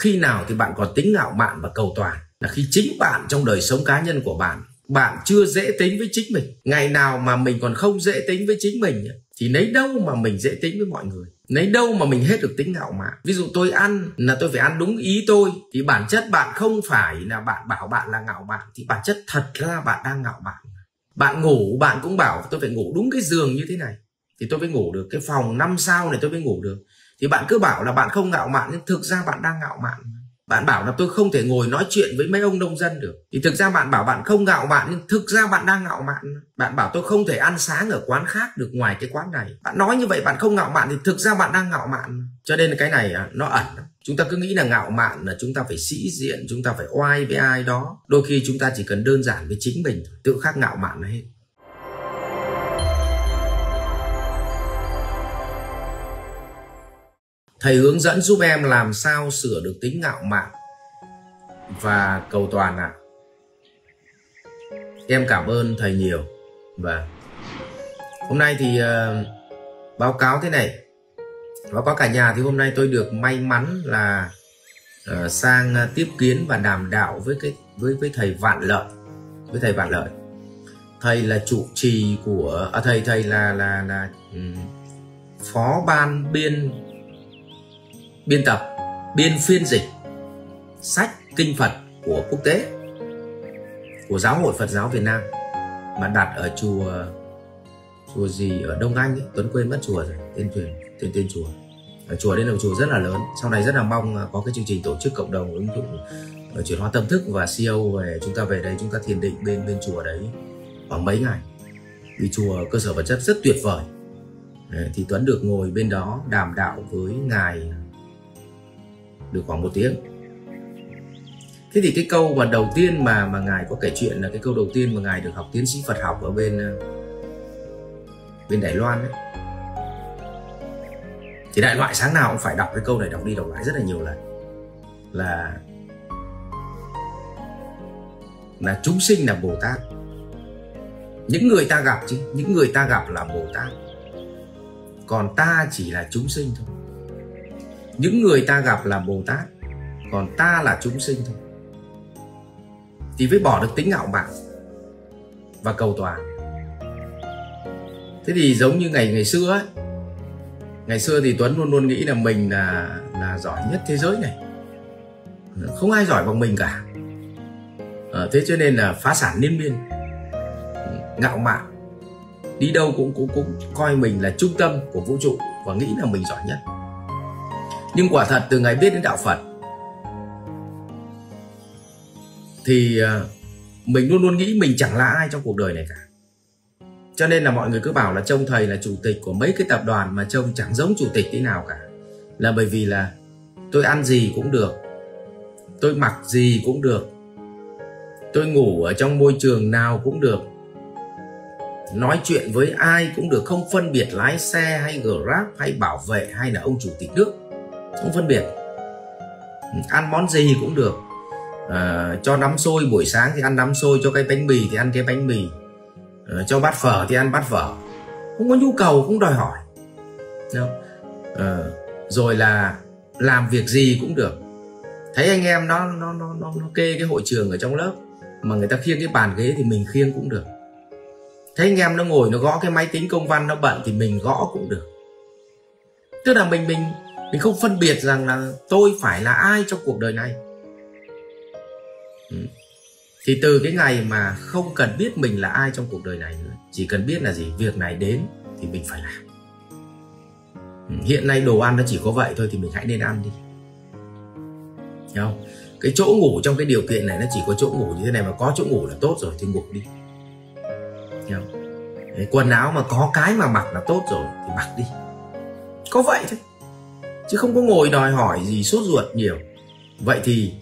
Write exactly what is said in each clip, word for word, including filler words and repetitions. Khi nào thì bạn còn tính ngạo mạn và cầu toàn? Là khi chính bạn trong đời sống cá nhân của bạn, bạn chưa dễ tính với chính mình. Ngày nào mà mình còn không dễ tính với chính mình thì lấy đâu mà mình dễ tính với mọi người, lấy đâu mà mình hết được tính ngạo mạn. Ví dụ tôi ăn là tôi phải ăn đúng ý tôi, thì bản chất bạn không phải là bạn bảo bạn là ngạo mạn, thì bản chất thật ra bạn đang ngạo mạn. Bạn ngủ bạn cũng bảo tôi phải ngủ đúng cái giường như thế này thì tôi mới ngủ được, cái phòng năm sao này tôi mới ngủ được. Thì bạn cứ bảo là bạn không ngạo mạn nhưng thực ra bạn đang ngạo mạn. Bạn bảo là tôi không thể ngồi nói chuyện với mấy ông nông dân được, thì thực ra bạn bảo bạn không ngạo mạn nhưng thực ra bạn đang ngạo mạn. Bạn bảo tôi không thể ăn sáng ở quán khác được ngoài cái quán này, bạn nói như vậy bạn không ngạo mạn thì thực ra bạn đang ngạo mạn. Cho nên cái này nó ẩn. Chúng ta cứ nghĩ là ngạo mạn là chúng ta phải sĩ diện, chúng ta phải oai với ai đó. Đôi khi chúng ta chỉ cần đơn giản với chính mình, tự khắc ngạo mạn là hết. Thầy hướng dẫn giúp em làm sao sửa được tính ngạo mạn và cầu toàn ạ. À? Em cảm ơn thầy nhiều. Và hôm nay thì uh, báo cáo thế này. Báo cáo cả nhà thì hôm nay tôi được may mắn là uh, sang uh, tiếp kiến và đàm đạo với cái với với thầy Vạn Lợi, với thầy Vạn Lợi. Thầy là chủ trì của à, thầy thầy là là là um, phó ban biên biên tập, biên phiên dịch sách kinh Phật của quốc tế của Giáo hội Phật giáo Việt Nam mà đặt ở chùa chùa gì ở Đông Anh ấy. Tuấn quên mất chùa rồi, tên thuyền tên tên chùa ở chùa đây là chùa rất là lớn. Sau này rất là mong có cái chương trình tổ chức cộng đồng ứng dụng chuyển hóa tâm thức và xê e ô về chúng ta về đấy, chúng ta thiền định bên bên chùa đấy khoảng mấy ngày, vì chùa cơ sở vật chất rất tuyệt vời. Đấy, thì Tuấn được ngồi bên đó đàm đạo với ngài được khoảng một tiếng. Thế thì cái câu mà đầu tiên mà mà ngài có kể chuyện là cái câu đầu tiên mà ngài được học tiến sĩ Phật học ở bên bên Đài Loan ấy. Thì đại loại sáng nào cũng phải đọc cái câu này, đọc đi đọc lại rất là nhiều lần. Là là chúng sinh là Bồ Tát, những người ta gặp chứ, những người ta gặp là Bồ Tát, còn ta chỉ là chúng sinh thôi. Những người ta gặp là Bồ Tát, còn ta là chúng sinh thôi. Thì mới bỏ được tính ngạo mạn và cầu toàn. Thế thì giống như ngày ngày xưa ấy, ngày xưa thì Tuấn luôn luôn nghĩ là mình là là giỏi nhất thế giới này, không ai giỏi bằng mình cả. À, thế cho nên là phá sản liên miên, ngạo mạn, đi đâu cũng cũng cũng coi mình là trung tâm của vũ trụ và nghĩ là mình giỏi nhất. Nhưng quả thật từ ngày biết đến đạo Phật thì mình luôn luôn nghĩ mình chẳng là ai trong cuộc đời này cả. Cho nên là mọi người cứ bảo là trông thầy là chủ tịch của mấy cái tập đoàn mà trông chẳng giống chủ tịch thế nào cả. Là bởi vì là tôi ăn gì cũng được, tôi mặc gì cũng được, tôi ngủ ở trong môi trường nào cũng được, nói chuyện với ai cũng được, không phân biệt lái xe hay Grab hay bảo vệ hay là ông chủ tịch nước, không phân biệt. Ăn món gì cũng được, à, cho nắm xôi buổi sáng thì ăn nắm xôi, cho cái bánh mì thì ăn cái bánh mì, à, cho bát phở thì ăn bát phở, không có nhu cầu cũng đòi hỏi. À, rồi là làm việc gì cũng được. Thấy anh em nó, nó, nó, nó, nó kê cái hội trường ở trong lớp mà người ta khiêng cái bàn ghế thì mình khiêng cũng được. Thấy anh em nó ngồi nó gõ cái máy tính công văn nó bận thì mình gõ cũng được. Tức là mình mình Mình không phân biệt rằng là tôi phải là ai trong cuộc đời này. ừ. Thì từ cái ngày mà không cần biết mình là ai trong cuộc đời này nữa, chỉ cần biết là gì, việc này đến thì mình phải làm. ừ. Hiện nay đồ ăn nó chỉ có vậy thôi thì mình hãy nên ăn đi. Thấy không? Cái chỗ ngủ trong cái điều kiện này nó chỉ có chỗ ngủ như thế này, mà có chỗ ngủ là tốt rồi thì ngủ đi. Thấy không? Đấy, quần áo mà có cái mà mặc là tốt rồi thì mặc đi. Có vậy thôi, chứ không có ngồi đòi hỏi gì sốt ruột nhiều. Vậy thì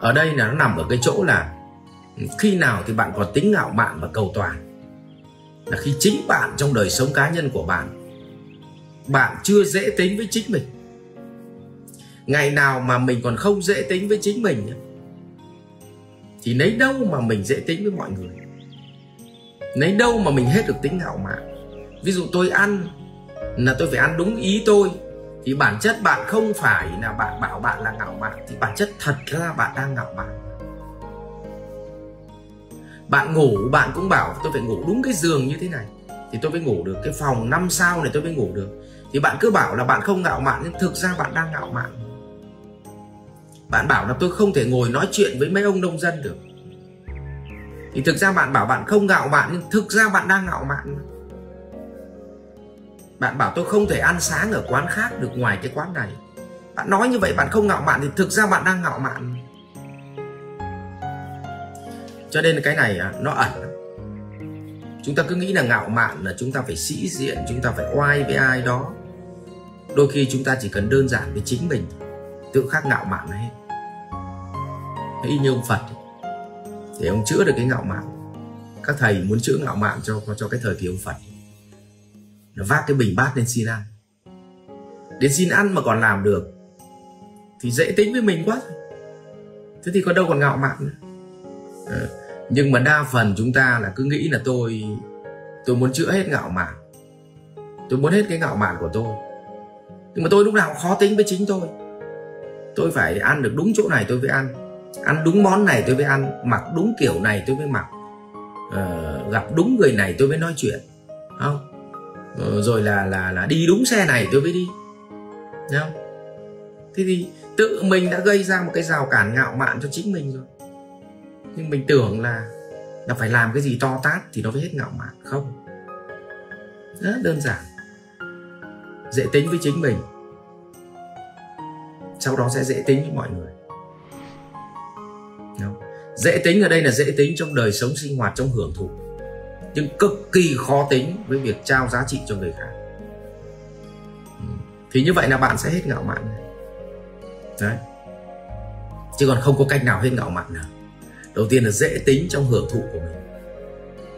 ở đây là nó nằm ở cái chỗ là khi nào thì bạn còn tính ngạo mạn và cầu toàn. Là khi chính bạn trong đời sống cá nhân của bạn, bạn chưa dễ tính với chính mình. Ngày nào mà mình còn không dễ tính với chính mình thì lấy đâu mà mình dễ tính với mọi người, lấy đâu mà mình hết được tính ngạo mạn. Ví dụ tôi ăn là tôi phải ăn đúng ý tôi, Thì bản chất bạn không phải là bạn bảo bạn là ngạo mạn, thì bản chất thật ra bạn đang ngạo mạn. Bạn ngủ bạn cũng bảo tôi phải ngủ đúng cái giường như thế này thì tôi mới ngủ được, cái phòng năm sao này tôi mới ngủ được. Thì bạn cứ bảo là bạn không ngạo mạn nhưng thực ra bạn đang ngạo mạn. Bạn bảo là tôi không thể ngồi nói chuyện với mấy ông nông dân được, thì thực ra bạn bảo bạn không ngạo mạn nhưng thực ra bạn đang ngạo mạn. Bạn bảo tôi không thể ăn sáng ở quán khác được ngoài cái quán này, bạn nói như vậy bạn không ngạo mạn thì thực ra bạn đang ngạo mạn. Cho nên cái này nó ẩn. Chúng ta cứ nghĩ là ngạo mạn là chúng ta phải sĩ diện, chúng ta phải oai với ai đó. Đôi khi chúng ta chỉ cần đơn giản với chính mình, tự khắc ngạo mạn hết. Y như ông Phật, để ông chữa được cái ngạo mạn, các thầy muốn chữa ngạo mạn cho cho cái thời kỳ ông Phật, nó vác cái bình bát lên xin ăn. Đến xin ăn mà còn làm được thì dễ tính với mình quá. Thế thì có đâu còn ngạo mạn nữa. Ừ. Nhưng mà đa phần chúng ta là cứ nghĩ là tôi tôi muốn chữa hết ngạo mạn, tôi muốn hết cái ngạo mạn của tôi, nhưng mà tôi lúc nào cũng khó tính với chính tôi. Tôi phải ăn được đúng chỗ này tôi mới ăn, ăn đúng món này tôi mới ăn, mặc đúng kiểu này tôi mới mặc, ờ, gặp đúng người này tôi mới nói chuyện, không ờ, rồi là là là đi đúng xe này tôi mới đi, đúng không? Thế thì tự mình đã gây ra một cái rào cản ngạo mạn cho chính mình rồi. Nhưng mình tưởng là là phải làm cái gì to tát thì nó mới hết ngạo mạn. Không, rất đơn giản, dễ tính với chính mình, sau đó sẽ dễ tính với mọi người. Đúng. Dễ tính ở đây là dễ tính trong đời sống sinh hoạt, trong hưởng thụ, nhưng cực kỳ khó tính với việc trao giá trị cho người khác. Thì như vậy là bạn sẽ hết ngạo mạn. Đấy. Chứ còn không có cách nào hết ngạo mạn nào. Đầu tiên là dễ tính trong hưởng thụ của mình.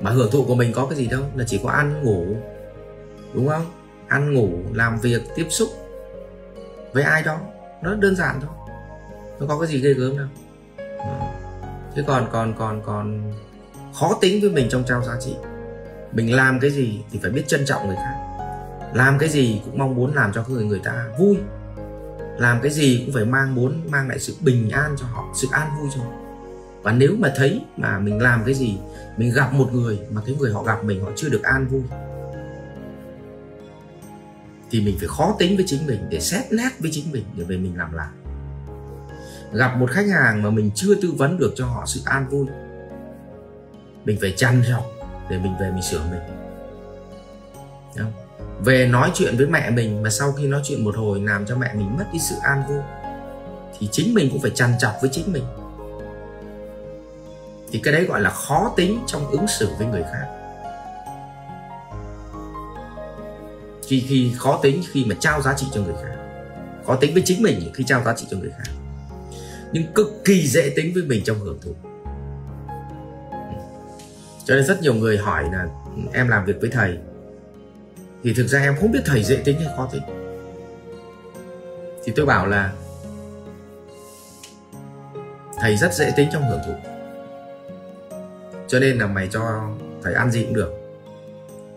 Mà hưởng thụ của mình có cái gì đâu, là chỉ có ăn, ngủ, đúng không? Ăn, ngủ, làm việc, tiếp xúc với ai đó, nó đơn giản thôi, nó có cái gì ghê gớm đâu. Thế còn còn còn còn khó tính với mình trong trao giá trị. Mình làm cái gì thì phải biết trân trọng người khác, làm cái gì cũng mong muốn làm cho người người ta vui, làm cái gì cũng phải mang muốn mang lại sự bình an cho họ, sự an vui cho họ. Và nếu mà thấy mà mình làm cái gì, mình gặp một người mà cái người họ gặp mình họ chưa được an vui, thì mình phải khó tính với chính mình, để xét nét với chính mình, để về mình làm lại. Gặp một khách hàng mà mình chưa tư vấn được cho họ sự an vui, mình phải chăn lọc để mình về mình sửa mình. Đúng không? Về nói chuyện với mẹ mình mà sau khi nói chuyện một hồi làm cho mẹ mình mất đi sự an vui, thì chính mình cũng phải chăn chọc với chính mình. Thì cái đấy gọi là khó tính trong ứng xử với người khác. Khi, khi khó tính khi mà trao giá trị cho người khác, khó tính với chính mình khi trao giá trị cho người khác, nhưng cực kỳ dễ tính với mình trong hưởng thụ. Cho nên rất nhiều người hỏi là em làm việc với thầy, thì thực ra em không biết thầy dễ tính hay khó tính. Thì tôi bảo là thầy rất dễ tính trong hưởng thụ, cho nên là mày cho thầy ăn gì cũng được,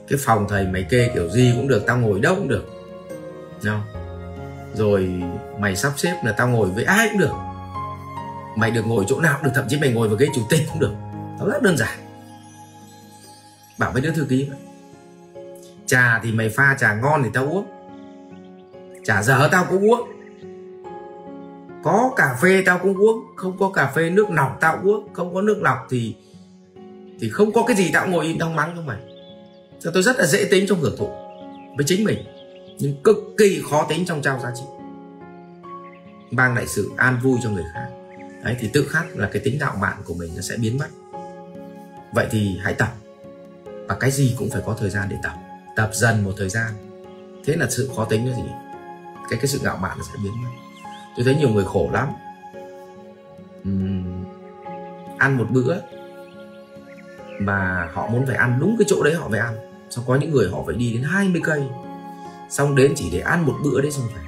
cái phòng thầy mày kê kiểu gì cũng được, tao ngồi đâu cũng được, đúng không? Rồi mày sắp xếp là tao ngồi với ai cũng được, mày được ngồi chỗ nào cũng được, thậm chí mày ngồi vào ghế chủ tịch cũng được. Nó rất đơn giản. Bảo với đứa thư ký vậy. Trà thì mày pha trà ngon thì tao uống, trà dở tao cũng uống, có cà phê tao cũng uống, không có cà phê nước lọc tao uống, không có nước lọc thì Thì không có cái gì tao ngồi im tao mắng cho mày. Cho tôi rất là dễ tính trong hưởng thụ với chính mình, nhưng cực kỳ khó tính trong trao giá trị, mang lại sự an vui cho người khác. Đấy, thì tự khắc là cái tính đạo mạn của mình nó sẽ biến mất. Vậy thì hãy tập. Và cái gì cũng phải có thời gian để tập. Tập dần một thời gian, thế là sự khó tính nó gì, Cái cái sự đạo mạn nó sẽ biến mất. Tôi thấy nhiều người khổ lắm. uhm, Ăn một bữa mà họ muốn phải ăn đúng cái chỗ đấy họ phải ăn, xong có những người họ phải đi đến hai mươi cây, xong đến chỉ để ăn một bữa đấy xong phải.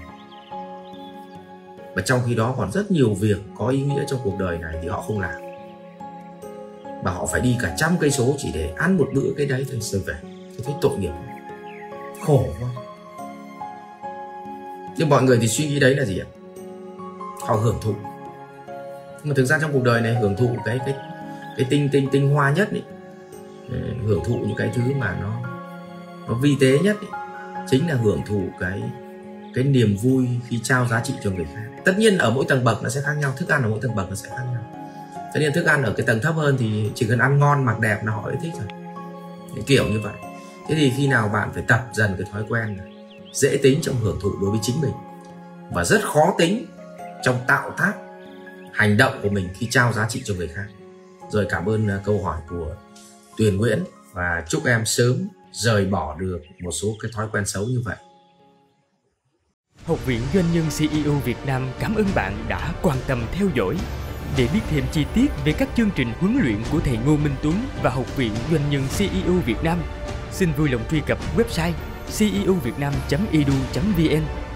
Và trong khi đó còn rất nhiều việc có ý nghĩa trong cuộc đời này thì họ không làm, mà họ phải đi cả trăm cây số chỉ để ăn một bữa cái đấy thôi, rồi về. Tôi thấy tội nghiệp, khổ quá. Nhưng mọi người thì suy nghĩ đấy là gì ạ? Họ hưởng thụ. Nhưng mà thực ra trong cuộc đời này hưởng thụ cái cái cái tinh tinh tinh hoa nhất ấy, hưởng thụ những cái thứ mà nó nó vi tế nhất ấy, chính là hưởng thụ cái cái niềm vui khi trao giá trị cho người khác. Tất nhiên ở mỗi tầng bậc nó sẽ khác nhau, thức ăn ở mỗi tầng bậc nó sẽ khác nhau. Tất nhiên thức ăn ở cái tầng thấp hơn thì chỉ cần ăn ngon mặc đẹp là họ đã thích rồi. Những kiểu như vậy. Thế thì khi nào bạn phải tập dần cái thói quen này, dễ tính trong hưởng thụ đối với chính mình và rất khó tính trong tạo tác hành động của mình khi trao giá trị cho người khác. Rồi, cảm ơn câu hỏi của Tuyền Nguyễn và chúc em sớm rời bỏ được một số cái thói quen xấu như vậy. Học viện Doanh nhân xê i ô Việt Nam cảm ơn bạn đã quan tâm theo dõi. Để biết thêm chi tiết về các chương trình huấn luyện của thầy Ngô Minh Tuấn và Học viện Doanh nhân xê i ô Việt Nam, xin vui lòng truy cập website ceovietnam chấm e d u chấm v n.